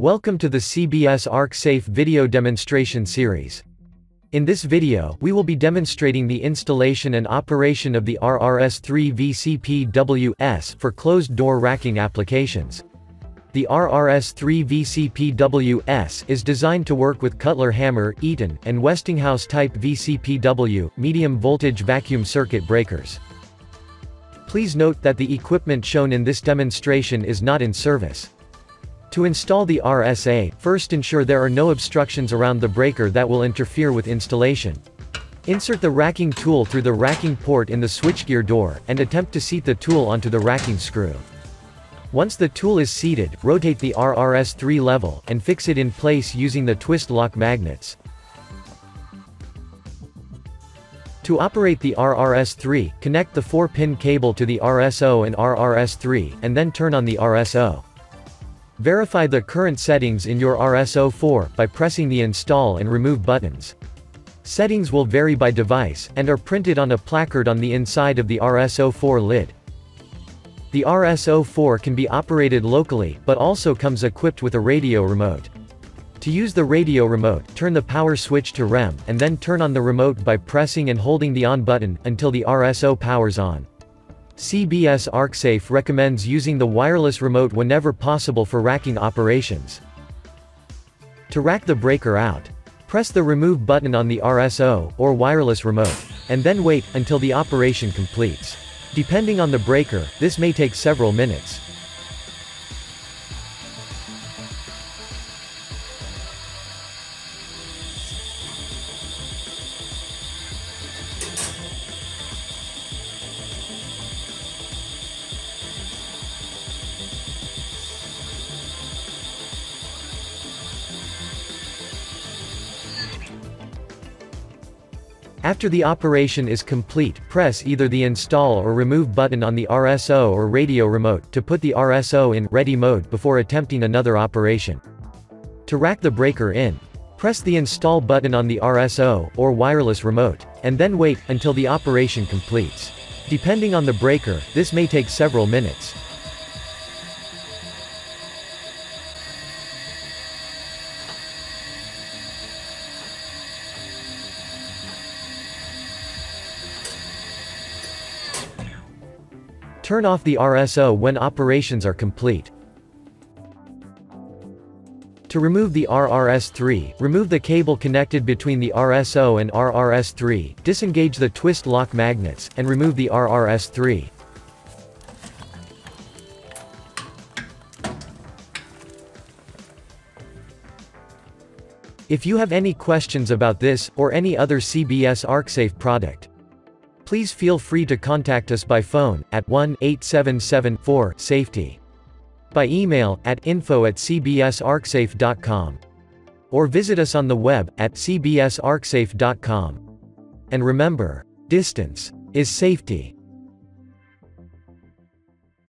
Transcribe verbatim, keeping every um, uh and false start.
Welcome to the C B S ArcSafe video demonstration series. In this video, we will be demonstrating the installation and operation of the R R S three V C P W S for closed-door racking applications. The R R S three V C P W S is designed to work with Cutler Hammer, Eaton, and Westinghouse-type V C P W, medium-voltage vacuum circuit breakers. Please note that the equipment shown in this demonstration is not in service. To install the R S A, first ensure there are no obstructions around the breaker that will interfere with installation. Insert the racking tool through the racking port in the switchgear door, and attempt to seat the tool onto the racking screw. Once the tool is seated, rotate the R R S three level, and fix it in place using the twist lock magnets. To operate the R R S three, connect the four pin cable to the R S O and R R S three, and then turn on the R S O. Verify the current settings in your R S O four by pressing the Install and Remove buttons. Settings will vary by device, and are printed on a placard on the inside of the R S O four lid. The R S O four can be operated locally, but also comes equipped with a radio remote. To use the radio remote, turn the power switch to R E M, and then turn on the remote by pressing and holding the on button, until the R S O powers on. C B S ArcSafe recommends using the wireless remote whenever possible for racking operations. To rack the breaker out, press the remove button on the R S O, or wireless remote, and then wait, until the operation completes. Depending on the breaker, this may take several minutes. After the operation is complete, press either the Install or Remove button on the R S O or radio remote to put the R S O in ready mode before attempting another operation. To rack the breaker in, press the Install button on the R S O, or wireless remote, and then wait, until the operation completes. Depending on the breaker, this may take several minutes. Turn off the R S O when operations are complete. To remove the R R S three, remove the cable connected between the R S O and R R S three, disengage the twist lock magnets, and remove the R R S three. If you have any questions about this, or any other C B S ArcSafe product, please feel free to contact us by phone, at one eight seven seven, four, safety. By email, at info at c b s arc safe dot com. Or visit us on the web, at c b s arc safe dot com. And remember, distance is safety.